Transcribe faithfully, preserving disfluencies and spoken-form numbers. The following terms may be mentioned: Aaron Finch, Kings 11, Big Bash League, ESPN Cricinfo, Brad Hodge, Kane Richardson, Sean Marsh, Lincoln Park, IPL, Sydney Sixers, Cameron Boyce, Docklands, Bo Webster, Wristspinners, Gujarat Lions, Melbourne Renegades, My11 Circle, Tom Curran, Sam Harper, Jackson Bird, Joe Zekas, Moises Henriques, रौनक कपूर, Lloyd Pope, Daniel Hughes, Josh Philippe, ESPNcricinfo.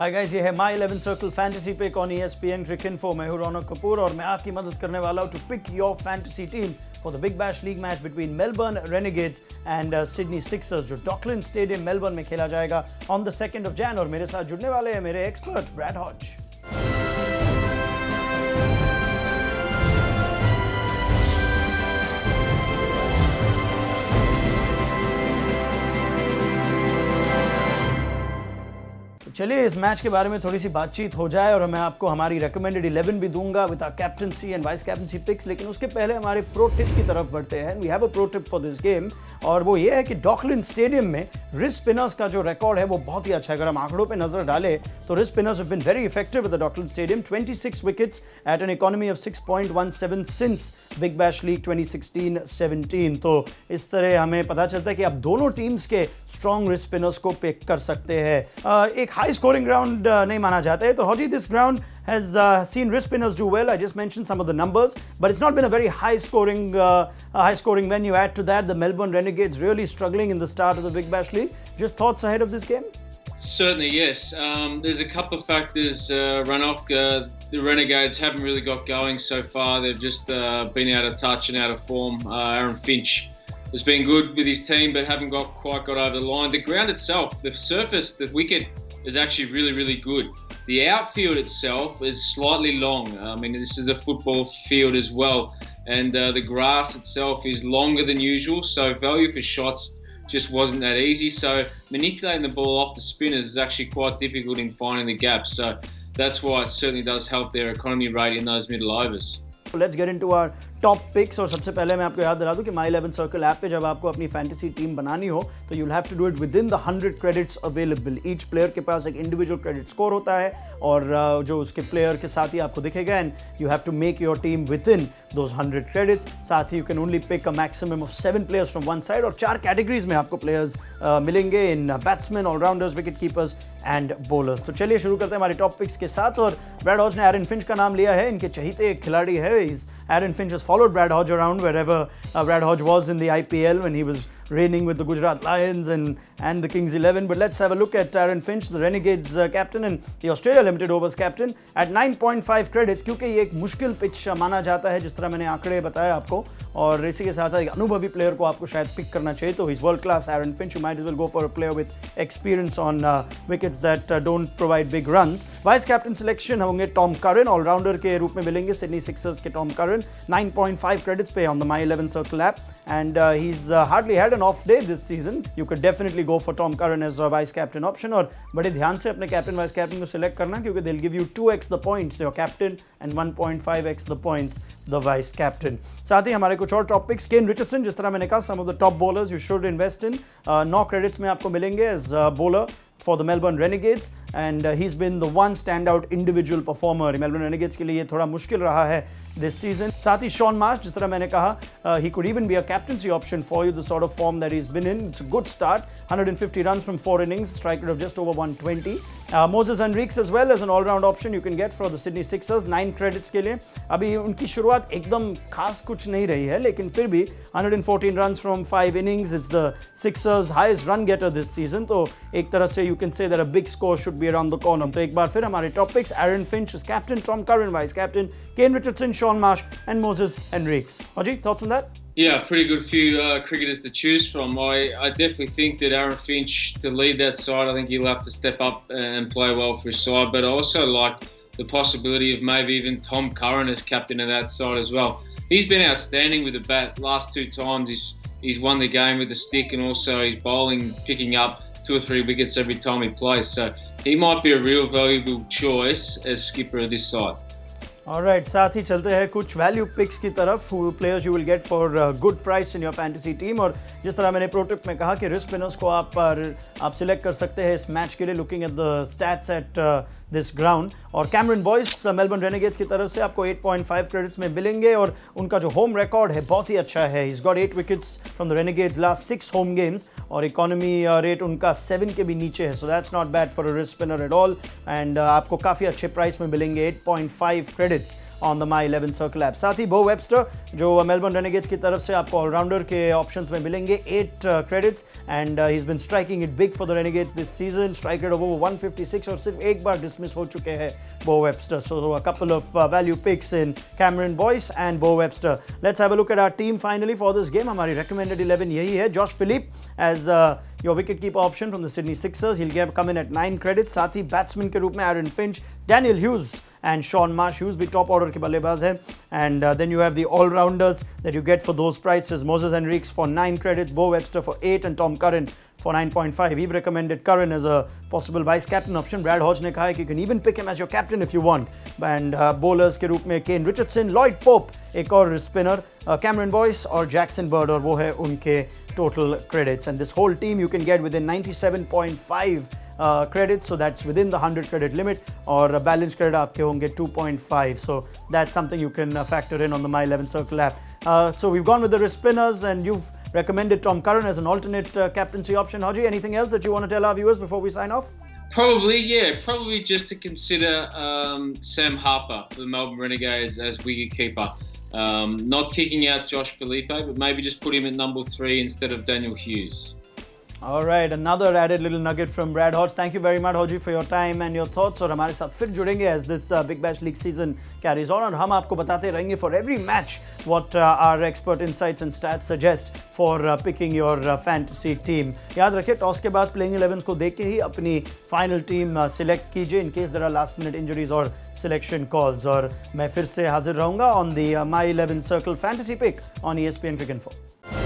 हाय guys, ये है my eleven circle fantasy pick on E S P N Cricinfo. मैं हूं रौनक कपूर और मैं आपकी मदद करने वाला हूं to pick your fantasy team for the big bash league match between Melbourne Renegades and Sydney Sixers, जो डॉकलैंड स्टेडियम मेलबर्न में खेला जाएगा on the second of Jan. और मेरे साथ जुड़ने वाले हैं मेरे एक्सपर्ट ब्रैड हॉज। चलिए इस मैच के बारे में थोड़ी सी बातचीत हो जाए और मैं आपको हमारी रिकमेंडेड इलेवन भी दूंगा with our captaincy and vice captaincy picks. लेकिन उसके पहले हमारे प्रो टिप की तरफ बढ़ते हैं। We have a pro tip for this game और वो ये है कि डॉकलैंड स्टेडियम में रिस्ट स्पिनर्स का जो रिकॉर्ड है वो बहुत ही अच्छा है। अगर हम आंकड़ों पर नजर डाले तो wrist spinners have been very effective at the Docklands stadium. Twenty six wickets at an economy of six point one seven since big bash league twenty sixteen seventeen. तो इस तरह हमें पता चलता है कि आप दोनों टीम्स के स्ट्रॉन्ग रिस्ट स्पिनर्स को पिक कर सकते हैं। एक हाई स्कोरिंग ग्राउंड नहीं माना जाता है, तो हॉजी this ground has uh, seen wrist spinners do well. I just mentioned some of the numbers, but it's not been a very high scoring uh, high scoring venue. Add to that the Melbourne Renegades really struggling in the start of the Big Bash League. Just thoughts ahead of this game? Certainly, yes. Um, there's a couple of factors, uh, Ranok. Uh, the Renegades haven't really got going so far. They've just uh, been out of touch and out of form. Uh, Aaron Finch has been good with his team, but haven't got quite got over the line. The ground itself, the surface, the wicket is actually really, really good. The outfield itself is slightly long. I mean, this is a football field as well. And uh, the grass itself is longer than usual. So value for shots just wasn't that easy. So manipulating the ball off the spinners is actually quite difficult in finding the gaps. So that's why it certainly does help their economy rate in those middle overs. Let's get into our top picks. और सबसे पहले मैं आपको याद दिला दूं कि माई eleven circle app पे जब आपको अपनी फैंटेसी टीम बनानी हो तो you'll have to do it within the hundred credits available. Each player के पास एक इंडिविजुअल क्रेडिट स्कोर होता है और जो उसके प्लेयर के साथ ही आपको दिखेगा, and you have to make your team with in those hundred credits. साथ ही you can only pick a maximum of seven players from one side और चार कैटेगरीज में आपको प्लेयर्स uh, मिलेंगे in batsmen, allrounders, wicket keepers and bowlers. तो चलिए शुरू करते हैं हमारे टॉप पिक्स के साथ। और ब्रैड हॉज ने एरन फिंच का नाम लिया है, इनके चहीते एक खिलाड़ी है। Aaron Finch has followed Brad Hodge around wherever uh, Brad Hodge was in the I P L when he was reigning with the Gujarat Lions and, and the Kings eleven. But let's have a look at Aaron Finch, the Renegades uh, captain and the Australia Limited overs captain at nine point five credits, क्योंकि ये एक मुश्किल pitch माना जाता है जिस तरह मैंने आंकड़े बताए आपको। और इसी के साथ साथ एक अनुभवी प्लेयर को आपको शायद पिक करना चाहिए, तो he's world class Aaron Finch. You might as well go for a player with experience on uh, wickets that uh, don't provide big runs. Vice captain selection होंगे टॉम करन, ऑलराउंडर के रूप में मिलेंगे Sydney Sixers के Tom Curran. nine point five credits पे on the my eleven Circle app and uh, he's uh, hardly had an off day this season. You could definitely go for Tom Curran as a vice captain option. और बड़े ध्यान से अपने captain vice captain को select करना, क्योंकि they'll give you two x the points your captain and one point five x the points the vice captain. साथ ही हमारे कुछ और टॉप पिक्स, केन रिचर्डसन, जिस तरह मैंने कहा some of the top bowlers you should invest in. Now credits में आपको मिलेंगे as a bowler for the Melbourne Renegades and uh, he's been the one standout individual performer. Melbourne Renegades के लिए ये थोड़ा मुश्किल रहा है this season. साथ ही Sean Marsh, जिस तरह मैंने कहा, uh, he could even be a captaincy option for you. The sort of form that he's been in, it's a good start. one hundred fifty runs from four innings, strike rate of just over one twenty. Uh, Moises Henriques as well as an all-round option you can get for the Sydney Sixers. nine credits के लिए अभी उनकी शुरुआत एकदम खास कुछ नहीं रही है, लेकिन फिर भी one hundred fourteen runs from five innings. It's the Sixers' highest run getter this season. तो एक तरह से you can say that a big score should be around the corner. तो एक बार फिर हमारे top picks, Aaron Finch as captain, Tom Curran vice captain, Kane Richardson, Sean Marsh and Moises Henriques. Ajit, thoughts on that? Yeah, pretty good few uh, cricketers to choose from. I, I definitely think that Aaron Finch, to lead that side, I think he'll have to step up and play well for his side. But I also like the possibility of maybe even Tom Curran as captain of that side as well. He's been outstanding with the bat. Last two times he's, he's won the game with the stick, and also he's bowling, picking up two or three wickets every time he plays. So he might be a real valuable choice as skipper of this side. Alright, साथ ही चलते हैं कुछ value picks की तरफ, who players you will get for good price in your fantasy team. और जिस तरह मैंने प्रो टिप में कहा कि रिस्ट स्पिनर्स को आप आप सिलेक्ट कर सकते हैं इस मैच के लिए, looking at the stats at this ground. और कैमरन बॉयस, मेलबर्न रेनेगेड्स की तरफ से, आपको eight point five क्रेडिट्स में मिलेंगे और उनका जो होम रिकॉर्ड है बहुत ही अच्छा है। Is got eight wickets from the Renegades last six home games और इकोनॉमी रेट उनका सेवन के भी नीचे है, so that's not bad for a wrist spinner at all. And आपको काफ़ी अच्छे प्राइस में मिलेंगे eight point five credits. on the My eleven Circle app. साथ ही बो वेबस्टर जो मेलबर्न रेनेगेड्स की तरफ से आपको ऑलराउंडर के ऑप्शंस में मिलेंगे eight credits and he is been striking it big for the Renegades this season strike rate of over one fifty-six और सिर्फ एक बार डिसमिस हो चुके हैं बो Webster so a couple of value picks in Cameron Boyce and बो Webster let's have a look at our team finally for this game हमारी recommended eleven यही है Josh Philippe as your wicketkeeper option from the Sydney Sixers. He'll give, come in at nine credits. साथ ही batsman के रूप में Aaron Finch, Daniel Hughes and Sean Marsh. Hughes भी top order के बल्लेबाज हैं. And uh, then you have the all-rounders that you get for those prices. Moises Henriques for nine credits, Bo Webster for eight and Tom Curran for nine point five. We've recommended Curran as a possible vice-captain option. Brad Hodge ने कहा है कि you can even pick him as your captain if you want. And uh, bowlers के रूप में Kane Richardson, Lloyd Pope, एक और spinner, uh, Cameron Boyce और Jackson Bird और वो है उनके total credits. And this whole team you can get within ninety-seven point five uh, credits, so that's within the one hundred credit limit. Or a balance credit आपके होंगे two point five. So that's something you can uh, factor in on the My eleven Circle app. Uh, so we've gone with the Wristspinners, and you've recommended Tom Curran as an alternate uh, captaincy option. Haji, anything else that you want to tell our viewers before we sign off? Probably, yeah. Probably just to consider um, Sam Harper, the Melbourne Renegades, as wicketkeeper. Um, not kicking out Josh Philippe, but maybe just put him at number three instead of Daniel Hughes. All right, another added little nugget from Brad Hodge. Thank you very much, Hodge, for your time and your thoughts. और हमारे साथ फिर जुड़ेंगे as this uh, Big Bash League season carries on. और हम आपको बताते रहेंगे for every match what uh, our expert insights and stats suggest for uh, picking your uh, fantasy team. याद रखिए टॉस के बाद playing elevens को देख के ही अपनी final team uh, select कीजिए in case there are last minute injuries or selection calls. और मैं फिर से हाजिर रहूँगा on the uh, My eleven Circle Fantasy Pick on E S P N Cricinfo.